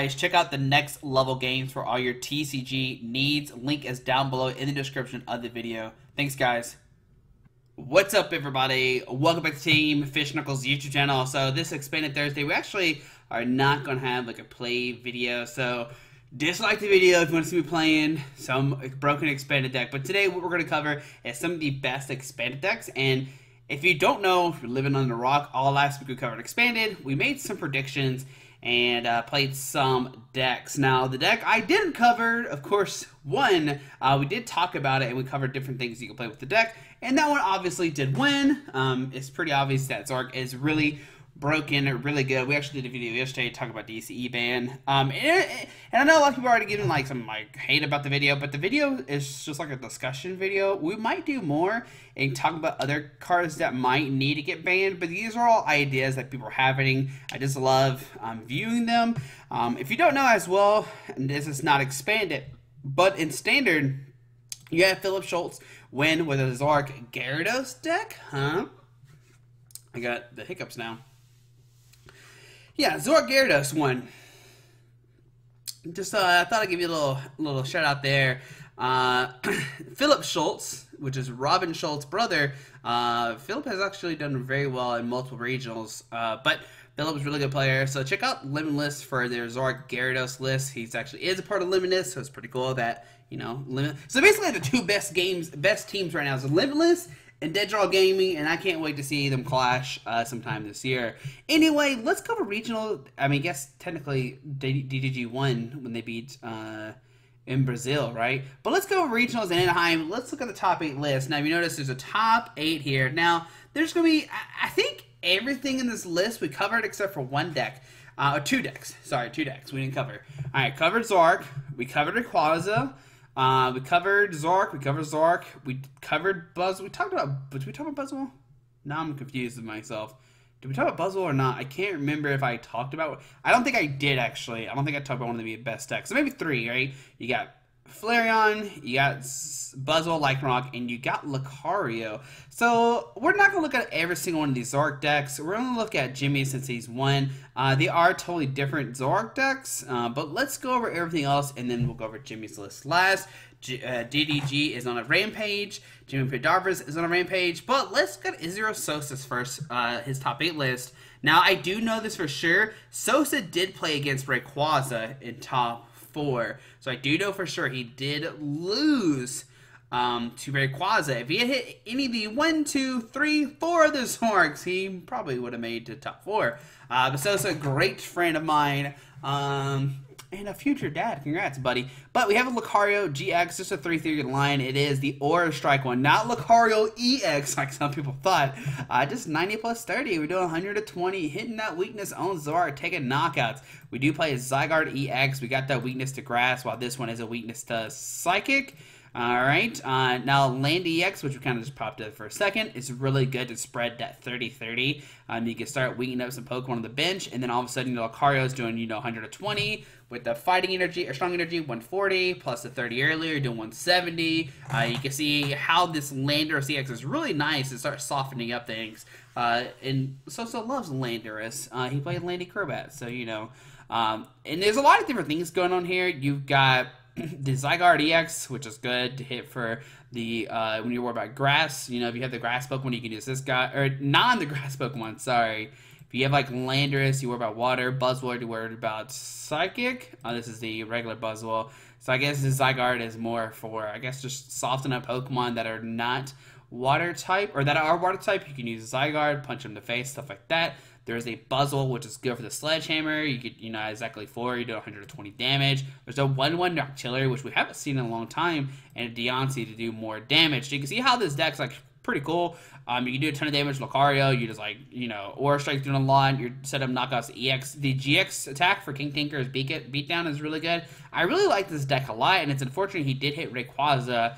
guys, check out the Next Level Games for all your TCG needs. Link is down below in the description of the video. Thanks, guys. What's up, everybody? Welcome back to Team Fish Knuckles YouTube channel. So this expanded Thursday, we actually are not going to have like a play video. So dislike the video if you want to see me playing some broken expanded deck. But today what we're going to cover is some of the best expanded decks. And if you don't know, if you're living under a rock, all last week we covered expanded. We made some predictions and played some decks. Now, the deck I didn't cover, of course, one, we did talk about it and we covered different things you can play with the deck. And that one obviously did win. It's pretty obvious that Zoroark is really broken, really good. We actually did a video yesterday talking about DCE ban. And I know a lot of people are already giving like some like hate about the video, but the video is just like a discussion video. We might do more and talk about other cards that might need to get banned, but these are all ideas that people are having. I just love viewing them. If you don't know as well, and this is not expanded, but in standard, you have Philip Schultz win with a Zoroark Gyarados deck, huh? I got the hiccups now. Yeah, Zoroark Gyarados won. Just I thought I'd give you a little shout out there. Philip Schultz, which is Robin Schultz's brother, Philip has actually done very well in multiple regionals. But Philip's a really good player, so check out Limitless for their Zoroark Gyarados list. He's actually is a part of Limitless, so it's pretty cool that you know Limitless. So basically, the two best teams right now is Limitless and Dead Draw Gaming, and I can't wait to see them clash sometime this year. Anyway, let's cover regional. I mean, I guess technically DDG won when they beat in Brazil, right? But let's go regionals in Anaheim. Let's look at the top 8 list. Now, if you notice, there's a top 8 here. Now, there's going to be, I think, everything in this list we covered except for one deck. Or two decks. Sorry, two decks we didn't cover. All right, covered Zoroark. We covered Rayquaza. We covered Zoroark, we covered Buzzwole. Did we talk about Buzzwole? Now I'm confused with myself. Did we talk about Buzzwole or not? I can't remember if I talked about, I don't think I did actually. I don't think I talked about one of the best decks. So maybe three, right? You got Flareon, you got Buzzwole, Lycanroc, and you got Lucario. So we're not going to look at every single one of these Zoroark decks. We're going to look at Jimmy since he's one. They are totally different Zoroark decks, but let's go over everything else, and then we'll go over Jimmy's list last. DDG is on a rampage. Jimmy Piedavras is on a rampage. But let's go to Izzyro Sosa's first, his top 8 list. Now, I do know this for sure. Sosa did play against Rayquaza in top 4. So I do know for sure he did lose to Rayquaza. If he had hit any of the 1, 2, 3, 4 of the Zoroarks, he probably would have made the top 4. But Sosa, great friend of mine, and a future dad. Congrats, buddy. But we have a Lucario GX, just a 3-3 line. It is the Aura Strike one, not Lucario EX like some people thought. Just 90 plus 30. We're doing 120, hitting that weakness on Zoroark, taking knockouts. We do play a Zygarde EX. We got that weakness to grass, while this one is a weakness to psychic. All right, now Land EX, which we kind of just popped up for a second, is really good to spread that 30-30. You can start weakening up some Pokemon on the bench, and then all of a sudden, you know, Lucario's doing, you know, 120 with the fighting energy, or strong energy, 140, plus the 30 earlier, you're doing 170. You can see how this Landorus EX is really nice to start softening up things. And Sosa loves Landorus. He played Landy Crobat, so, you know. And there's a lot of different things going on here. You've got the Zygarde EX, which is good to hit for the when you're worried about grass, you know, if you have the grass Pokemon, you can use this guy, or non the grass Pokemon, sorry. If you have like Landorus, you worry about water, Buzzwole, you worry about psychic. This is the regular Buzzwole. So I guess the Zygarde is more for, I guess, just soften up Pokemon that are not water type, or that are water type. You can use Zygarde, punch him in the face, stuff like that. There's a Buzzwole, which is good for the Sledgehammer. You could, you know, exactly 4, you do 120 damage. There's a 1-1 Noctillery, which we haven't seen in a long time, and a Deontay to do more damage. So you can see how this deck's, like, pretty cool. You can do a ton of damage. Lucario, you just, like, you know, Aura Strike's doing a lot. Your set up knockouts EX. The GX attack for King Tinker's Beatdown is really good. I really like this deck a lot, and it's unfortunate he did hit Rayquaza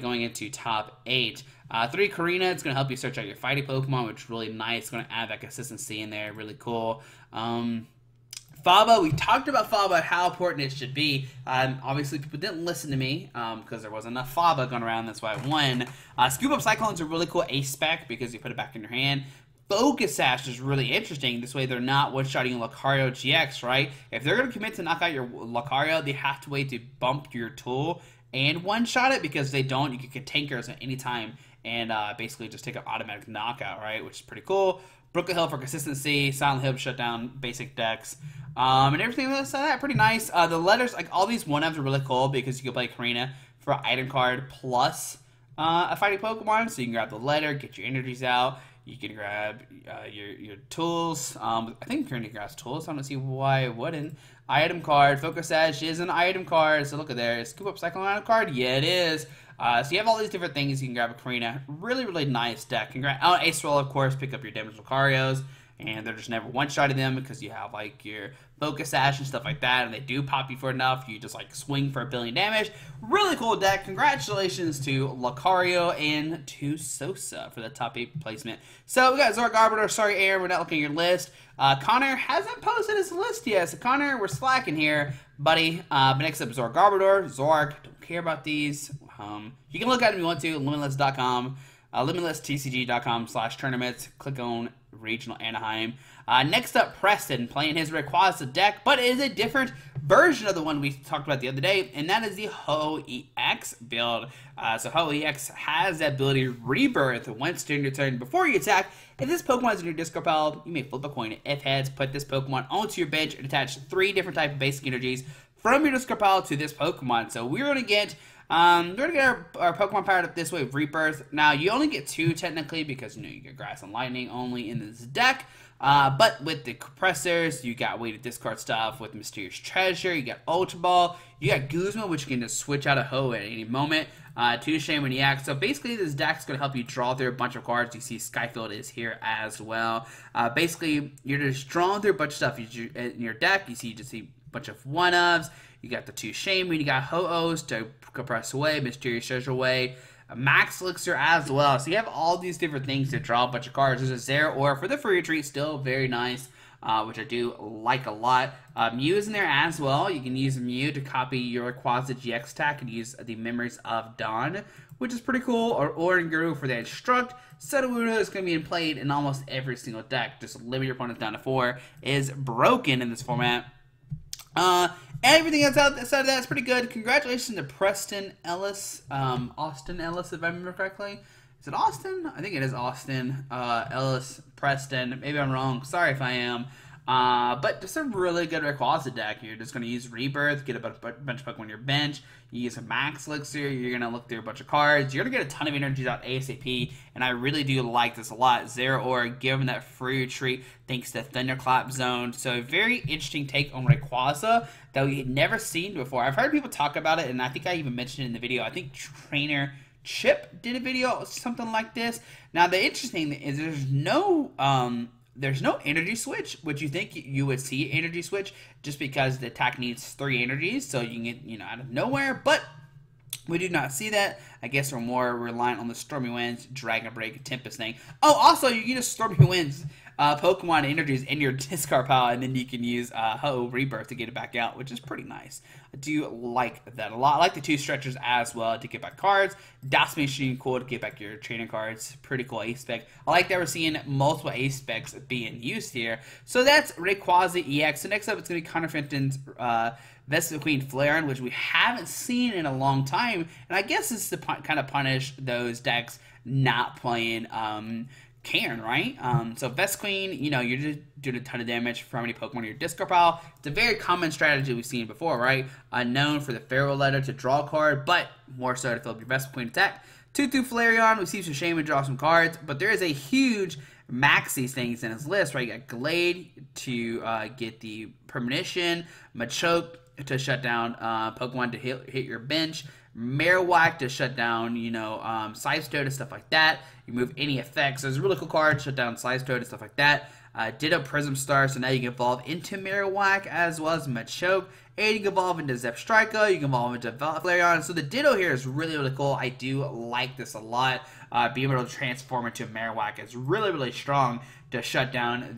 going into top 8. 3 Karina, it's going to help you search out your fighting Pokemon, which is really nice. It's going to add that consistency in there, really cool. Faba, we talked about Faba, how important it should be. Obviously, people didn't listen to me because there wasn't enough Faba going around, that's why I won. Scoop Up Cyclone's a really cool Ace Spec because you put it back in your hand. Focus Sash is really interesting. This way they're not one-shotting Lucario GX, right? If they're going to commit to knock out your Lucario, they have to wait to bump your tool and one-shot it, because if they don't, you can get tankers at any time and basically just take an automatic knockout, right? Which is pretty cool. Brooklyn Hill for consistency, Silent Hill shut down basic decks, and everything else that pretty nice. The letters, like all these one-ups are really cool because you can play Karina for an item card plus a fighting Pokemon, so you can grab the letter, get your energies out. You can grab your tools. I think Karina grabs tools. I don't see why it wouldn't. Item card. Focus Sash is an item card. So look at there. Is Scoop Up Cyclone item card? Yeah, it is. So you have all these different things. You can grab a Karina. Really, really nice deck. Congrats. Oh, Ace Roll, of course. Pick up your damaged Lucarios. And they're just never one-shotting them because you have, like, your Focus Sash and stuff like that. And they do pop you for enough. You just, like, swing for 1 billion damage. Really cool deck. Congratulations to Lucario and to Sosa for the top 8 placement. So we got Zoroark, Garbodor. Sorry, Aaron, we're not looking at your list. Connor hasn't posted his list yet. So, Connor, we're slacking here, buddy. But next up, Zoroark, Garbodor. Zoroark, don't care about these. You can look at them if you want to. Limitless.com. LimitlessTCG.com/tournaments. Click on Regional Anaheim. Next up, Preston playing his Rayquaza deck, but it is a different version of the one we talked about the other day, and that is the Ho-Oh EX build. So Ho-Oh EX has the ability Rebirth once during your turn before you attack. If this Pokemon is in your discard pile, you may flip a coin. If heads, put this Pokemon onto your bench and attach 3 different types of basic energies from your discard pile to this Pokemon. So we're going to get our Pokemon powered up this way with Rebirth. Now, you only get 2 technically because, you know, you get Grass and Lightning only in this deck. But with the Compressors, you got way to discard stuff with Mysterious Treasure. You got Ultra Ball. You got Guzma, which you can just switch out of Ho at any moment. To Shaymin EX. So basically, this deck's going to help you draw through a bunch of cards. You see Skyfield is here as well. Basically, you're just drawing through a bunch of stuff in your deck. You just see a bunch of one-ofs. You got the 2 Shaymin, you got Ho-Ohs to compress away, Mysterious Treasure away, Max Elixir as well. So you have all these different things to draw a bunch of cards. There's a Zoroark for the free retreat, still very nice, which I do like a lot. Mew is in there as well. You can use Mew to copy your Rayquaza GX attack and use the Memories of Dawn, which is pretty cool. Or Oranguru for the Instruct. Sudowoodo is going to be played in almost every single deck. Just limit your opponent down to 4 is broken in this format. Everything else outside of that is pretty good. Congratulations to Preston Ellis, Austin Ellis, if I remember correctly. Is it Austin? I think it is Austin, Ellis, Preston. Maybe I'm wrong. Sorry if I am. But just a really good Rayquaza deck. You're just going to use Rebirth, get a bunch of Pokemon on your bench. You use a Max Elixir. You're going to look through a bunch of cards. You're going to get a ton of energies out ASAP, and I really do like this a lot. Zoroark, give him that free retreat thanks to Thunderclap Zone. So a very interesting take on Rayquaza that we had never seen before. I've heard people talk about it, and I think I even mentioned it in the video. I think Trainer Chip did a video or something like this. Now, the interesting thing is there's no energy switch, which you think you would see energy switch just because the attack needs 3 energies, so you can get, you know, out of nowhere, but we do not see that. I guess we're more reliant on the Stormy Winds, Dragon Break, Tempest thing. Oh, also, you can just Stormy Winds Pokemon energies in your discard pile, and then you can use Ho-Oh Rebirth to get it back out, which is pretty nice. I do like that a lot. I like the 2 Stretchers as well to get back cards. Das Machine, cool to get back your trainer cards. Pretty cool Ace Spec. I like that we're seeing multiple Ace Specs being used here. So that's Rayquaza EX. So next up, it's going to be Connor Fenton's Vespiquen Flareon, which we haven't seen in a long time. And I guess it's to kind of punish those decks not playing Cairn, right? So Vespiquen, you know, you're just doing a ton of damage for how many Pokemon in your discard pile. It's a very common strategy we've seen before, right? Unknown for the Farewell Letter to draw a card, but more so to fill up your Vespiquen attack. 2/2 Flareon, we see some shame and draw some cards, but there is a huge max these things in his list, right? You got Glade to get the Premonition, Machoke to shut down Pokemon to hit your bench, Marowak to shut down, you know, Seismitoad and stuff like that. You move any effects. So there's a really cool card, shut down Seismitoad and stuff like that. Ditto Prism Star, so now you can evolve into Marowak as well as Machoke. And you can evolve into Zepstrika, you can evolve into Flareon. So the Ditto here is really, really cool. I do like this a lot. Being able to transform into Marowak is really, really strong to shut down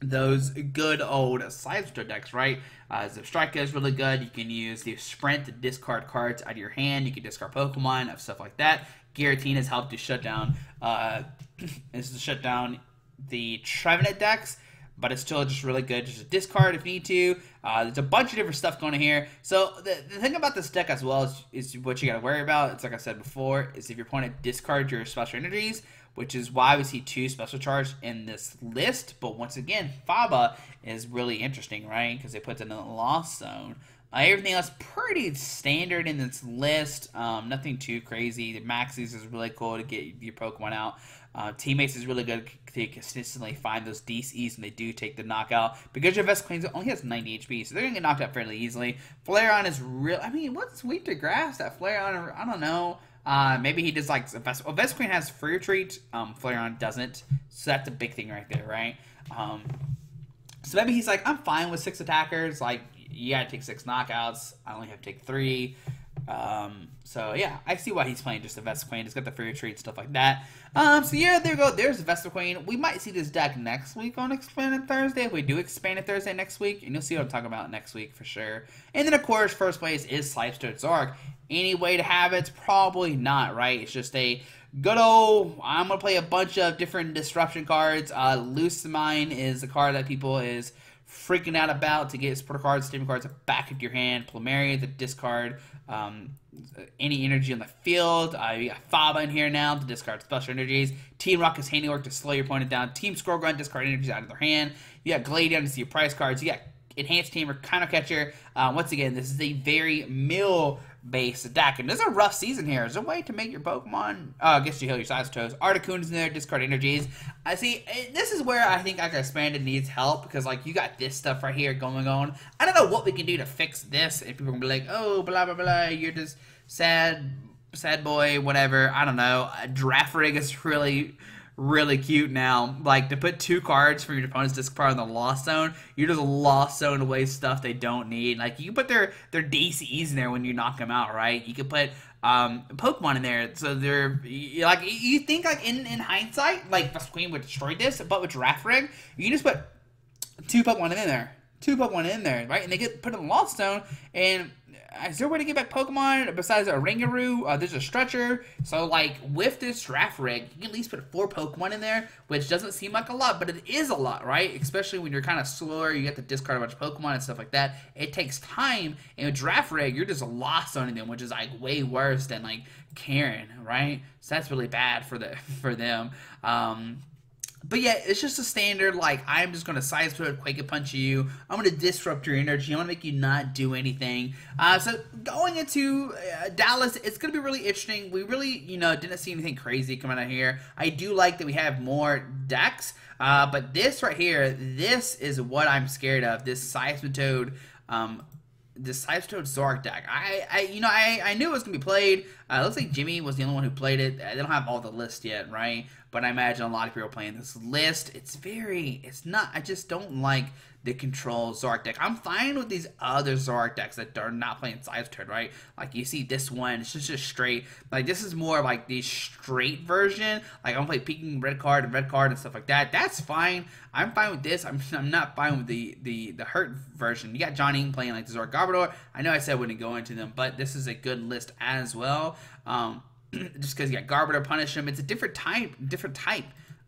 those good old Seismitoad decks, right? Zepstrika is really good. You can use the Sprint to discard cards out of your hand. You can discard Pokemon, stuff like that. Giratina has helped to shut down the Trevenant decks, but it's still just really good. Just a discard if you need to. There's a bunch of different stuff going on here. So the thing about this deck as well is what you got to worry about. It's like I said before, is if your opponent discards your special energies, which is why we see two special charge in this list. But once again, Faba is really interesting, right? Because they put it in the loss zone. Everything else pretty standard in this list. Nothing too crazy. The Maxis is really cool to get your Pokemon out. Teammates is really good to consistently find those DCs when they do take the knockout, because your Vespiquen only has 90 HP, so they're gonna get knocked out fairly easily. Flareon is real. I mean, what's weak to grasp that Flareon? I don't know. Maybe he just likes Vespiquen has Fire Treat. Flareon doesn't, so that's a big thing right there, right? So maybe he's like, I'm fine with 6 attackers. Like, you gotta take 6 knockouts. I only have to take 3. So yeah, I see why he's playing just the Vespiquen. It's got the Fairy Tree and stuff like that. So yeah, there we go. There's the Vespiquen. We might see this deck next week on Expanded Thursday. If we do Expanded Thursday next week, and you'll see what I'm talking about next week for sure. And then of course, first place is Seismitoad Zoroark. Any way to have it? Probably not, right? It's just a good old, I'm gonna play a bunch of different disruption cards. Lucamine is the card that people is freaking out about to get supporter cards, steam cards back into your hand. Plumeria, the discard any energy on the field. You got Faba in here now to discard special energies. Team Rocket's handiwork to slow your opponent down. Team Skullgrunt, discard energies out of their hand. You got Gladeon to see your prize cards. You got Enhanced Tamer, Counter Catcher. Once again, this is a very mill-based deck, and this is a rough season here. There's a way to make your Pokemon, I guess you heal your Seismitoads. Articuno's in there, discard energies. I see, this is where I think Expanded needs help, because like you got this stuff right here going on. I don't know what we can do to fix this, and people are gonna be like, oh, blah, blah, blah, you're just sad boy, whatever. I don't know. Draft Rig is really cute now. Like, to put 2 cards from your opponent's discard in the loss zone, you're just loss zone away stuff they don't need. Like, you can put their DCs in there when you knock them out, right? You can put Pokemon in there, so they're like, you think like in hindsight, like Vespiquen would destroy this, but with Draft Rig, you can just put 2 Pokemon in there. 2 Pokemon in there, right? And they get put in the lost zone, and is there a way to get back Pokemon besides a Rangaroo? There's a Stretcher. So, like, with this Draft Rig, you can at least put 4 Pokemon in there, which doesn't seem like a lot, but it is a lot, right? Especially when you're kind of slower, you have to discard a bunch of Pokemon and stuff like that. It takes time, and with Draft Rig, you're just lost on them, which is, like, way worse than, like, Karen, right? So that's really bad for them. But yeah, it's just a standard, like, I'm just going to Seismitoad, Quake Punch you. I'm going to disrupt your energy. I'm going to make you not do anything. So going into Dallas, it's going to be really interesting. We really, you know, didn't see anything crazy coming out here. I do like that we have more decks. But this right here, this is what I'm scared of. This Seismitoad Zoroark deck. I knew it was gonna be played. It looks like Jimmy was the only one who played it. They don't have all the list yet, right? But I imagine a lot of people are playing this list. I just don't like the control Zoroark deck. I'm fine with these other Zoroark decks that are not playing Seismitoad, right? Like, you see this one, it's just straight. Like, this is more like the straight version. Like, I'm going to play peeking red card and stuff like that. That's fine. I'm fine with this. I'm not fine with the hurt version. You got John Ing playing like the Zoroark Garbodor. I know I said I wouldn't go into them, but this is a good list as well. Just because you got Garbodor punish him. It's a different type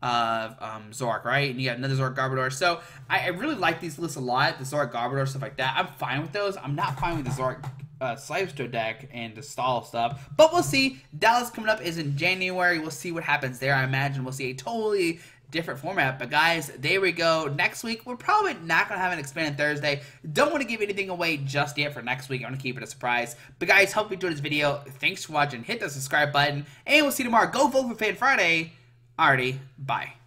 of Zoroark, right? And you got another Zoroark Garbodor. So I really like these lists a lot, the Zoroark Garbodor, stuff like that. I'm fine with those. I'm not fine with the Zoroark Seismitoad deck and the stall stuff, but we'll see. Dallas coming up is in January. We'll see what happens there. I imagine we'll see a totally different format. But guys, there we go. Next week, we're probably not going to have an Expanded Thursday. Don't want to give anything away just yet for next week. I want to keep it a surprise. But guys, hope you enjoyed this video. Thanks for watching. Hit the subscribe button, and we'll see you tomorrow. Go vote for Fan Friday. Alrighty, bye.